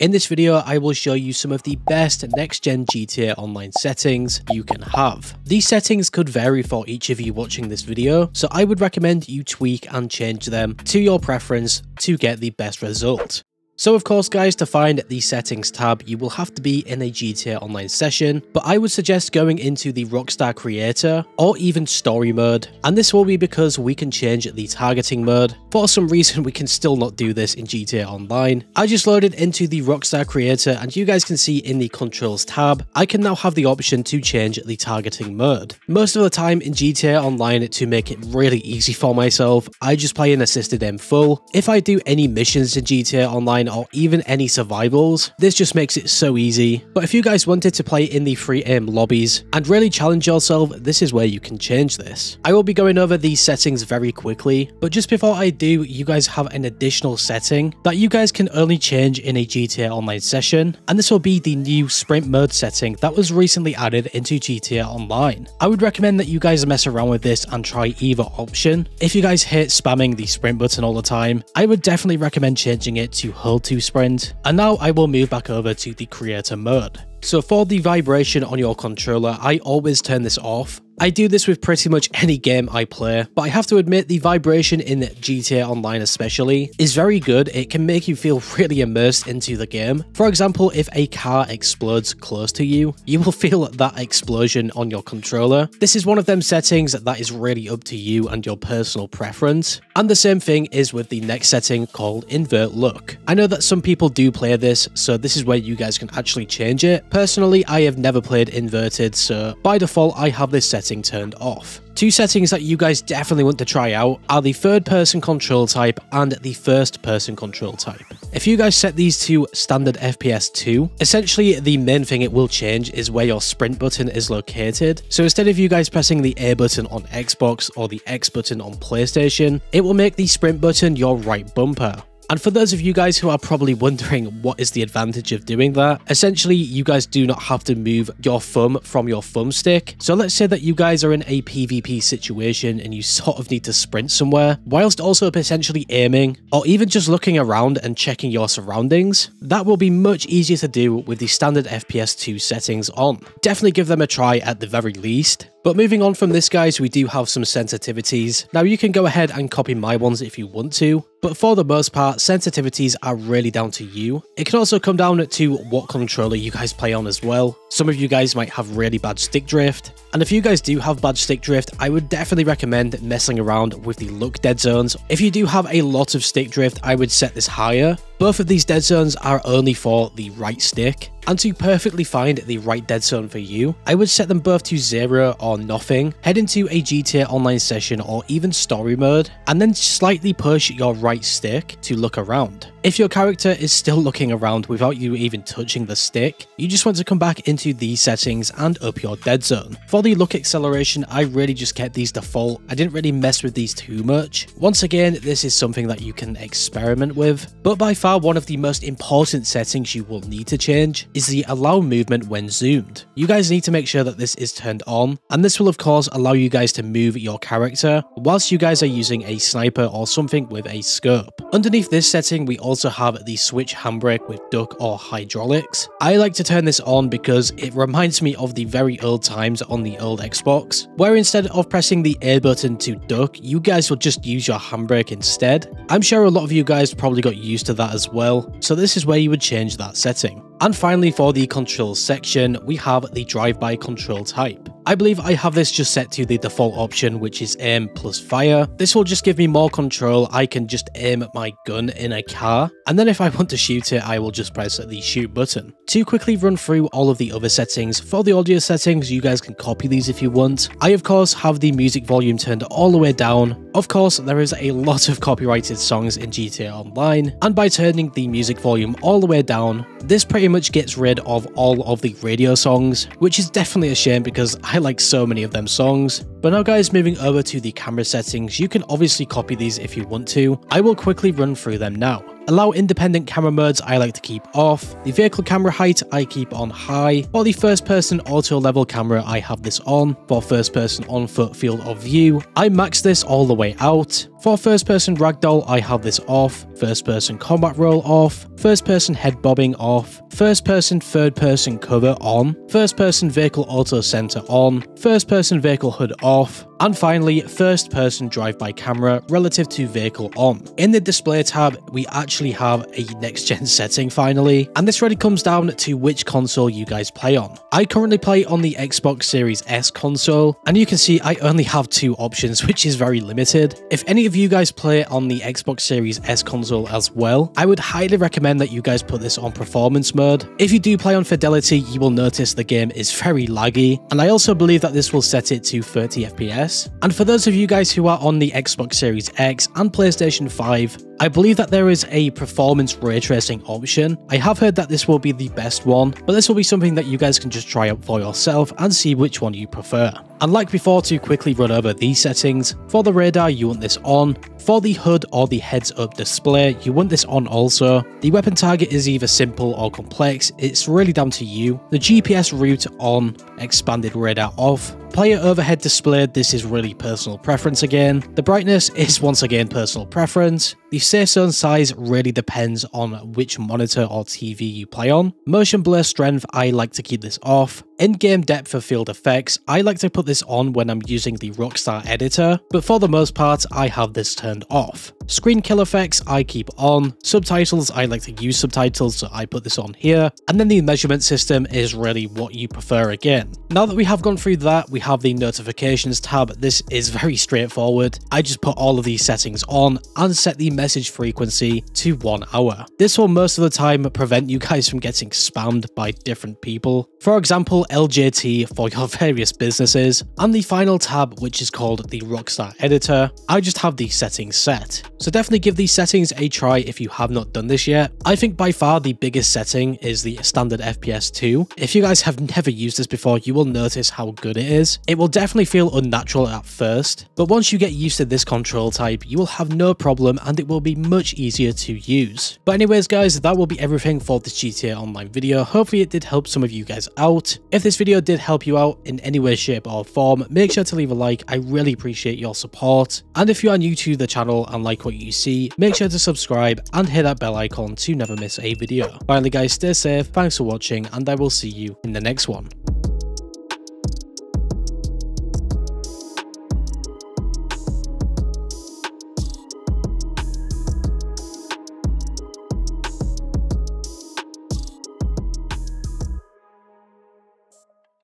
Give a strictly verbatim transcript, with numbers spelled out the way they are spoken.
In this video, I will show you some of the best next-gen G T A Online settings you can have. These settings could vary for each of you watching this video, so I would recommend you tweak and change them to your preference to get the best result. So of course guys, to find the settings tab, you will have to be in a G T A Online session, but I would suggest going into the Rockstar Creator or even Story Mode. And this will be because we can change the targeting mode. For some reason, we can still not do this in G T A Online. I just loaded into the Rockstar Creator and you guys can see in the controls tab, I can now have the option to change the targeting mode. Most of the time in G T A Online, to make it really easy for myself, I just play an assisted aim full. If I do any missions in G T A Online, or even any survivals, this just makes it so easy. But if you guys wanted to play in the free aim lobbies and really challenge yourself, this is where you can change this. I will be going over these settings very quickly, but just before I do, you guys have an additional setting that you guys can only change in a G T A Online session, and this will be the new sprint mode setting that was recently added into G T A Online. I would recommend that you guys mess around with this and try either option. If you guys hate spamming the sprint button all the time, I would definitely recommend changing it to hold to sprint. And now I will move back over to the creator mode. So for the vibration on your controller, I always turn this off. I do this with pretty much any game I play, but I have to admit the vibration in G T A Online especially is very good. It can make you feel really immersed into the game. For example, if a car explodes close to you, you will feel that explosion on your controller. This is one of them settings that is really up to you and your personal preference. And the same thing is with the next setting called invert look. I know that some people do play this, so this is where you guys can actually change it. Personally, I have never played inverted, so by default, I have this setting turned off. Two settings that you guys definitely want to try out are the third person control type and the first person control type. If you guys set these to standard F P S two, essentially the main thing it will change is where your sprint button is located. So instead of you guys pressing the A button on Xbox or the X button on PlayStation, it will make the sprint button your right bumper. And for those of you guys who are probably wondering what is the advantage of doing that, essentially you guys do not have to move your thumb from your thumbstick. So let's say that you guys are in a PvP situation and you sort of need to sprint somewhere, whilst also potentially aiming or even just looking around and checking your surroundings. That will be much easier to do with the standard F P S two settings on. Definitely give them a try at the very least. But moving on from this guys, we do have some sensitivities. Now you can go ahead and copy my ones if you want to, but for the most part, sensitivities are really down to you. It can also come down to what controller you guys play on as well. Some of you guys might have really bad stick drift, and if you guys do have bad stick drift, I would definitely recommend messing around with the look dead zones. If you do have a lot of stick drift, I would set this higher. Both of these dead zones are only for the right stick, and to perfectly find the right dead zone for you, I would set them both to zero or nothing, head into a G T A Online session or even story mode, and then slightly push your right stick to look around. If your character is still looking around without you even touching the stick, you just want to come back into these settings and up your dead zone. For the look acceleration, I really just kept these default. I didn't really mess with these too much. Once again, this is something that you can experiment with, but by far one of the most important settings you will need to change is the allow movement when zoomed. You guys need to make sure that this is turned on, and this will of course allow you guys to move your character whilst you guys are using a sniper or something with a scope. Underneath this setting, we also have the switch handbrake with duck or hydraulics. I like to turn this on because it reminds me of the very old times on the old Xbox, where instead of pressing the A button to duck, you guys will just use your handbrake instead. I'm sure a lot of you guys probably got used to that as as well, so this is where you would change that setting. And finally, for the controls section, we have the drive-by control type. I believe I have this just set to the default option, which is aim plus fire. This will just give me more control. I can just aim my gun in a car, and then if I want to shoot it, I will just press the shoot button. To quickly run through all of the other settings, for the audio settings, you guys can copy these if you want. I, of course, have the music volume turned all the way down. Of course, there is a lot of copyrighted songs in G T A Online, and by turning the music volume all the way down, this pretty much gets rid of all of the radio songs, which is definitely a shame because I like so many of them songs. But now guys, moving over to the camera settings, you can obviously copy these if you want to. I will quickly run through them now. Allow independent camera modes I like to keep off. The vehicle camera height I keep on high. For the first person auto level camera I have this on. For first person on foot field of view I max this all the way out. For first person ragdoll I have this off. First person combat roll off. First person head bobbing off. First person third person cover on. First person vehicle auto center on. First person vehicle H U D off. And finally, first person drive-by camera relative to vehicle on. In the display tab, we actually have a next-gen setting finally, and this really comes down to which console you guys play on. I currently play on the Xbox Series S console, and you can see I only have two options, which is very limited. If any of you guys play on the Xbox Series S console as well, I would highly recommend that you guys put this on performance mode. If you do play on fidelity, you will notice the game is very laggy, and I also believe that this will set it to thirty F P S. And for those of you guys who are on the Xbox Series X and PlayStation five, I believe that there is a performance ray tracing option. I have heard that this will be the best one, but this will be something that you guys can just try out for yourself and see which one you prefer. And like before, to quickly run over these settings, for the radar you want this on, for the H U D or the heads up display you want this on also, the weapon target is either simple or complex, it's really down to you, the G P S route on, expanded radar off, player overhead display, this is really personal preference again, the brightness is once again personal preference, the safe zone size really depends on which monitor or T V you play on. Motion blur strength, I like to keep this off. In-game depth of field effects, I like to put this on when I'm using the Rockstar Editor, but for the most part, I have this turned off. Screen kill effects, I keep on. Subtitles, I like to use subtitles, so I put this on here. And then the measurement system is really what you prefer again. Now that we have gone through that, we have the notifications tab. This is very straightforward. I just put all of these settings on and set the message frequency to one hour. This will most of the time prevent you guys from getting spammed by different people. For example, L J T for your various businesses, and the final tab, which is called the Rockstar Editor. I just have these settings set. So definitely give these settings a try if you have not done this yet. I think by far the biggest setting is the standard F P S two. If you guys have never used this before, you will notice how good it is. It will definitely feel unnatural at first, but once you get used to this control type, you will have no problem and it will be much easier to use. But anyways guys, that will be everything for this G T A Online video. Hopefully it did help some of you guys out. If this video did help you out in any way, shape or form, make sure to leave a like. I really appreciate your support, and if you are new to the channel and like what you see, make sure to subscribe and hit that bell icon to never miss a video. Finally guys, stay safe, thanks for watching, and I will see you in the next one.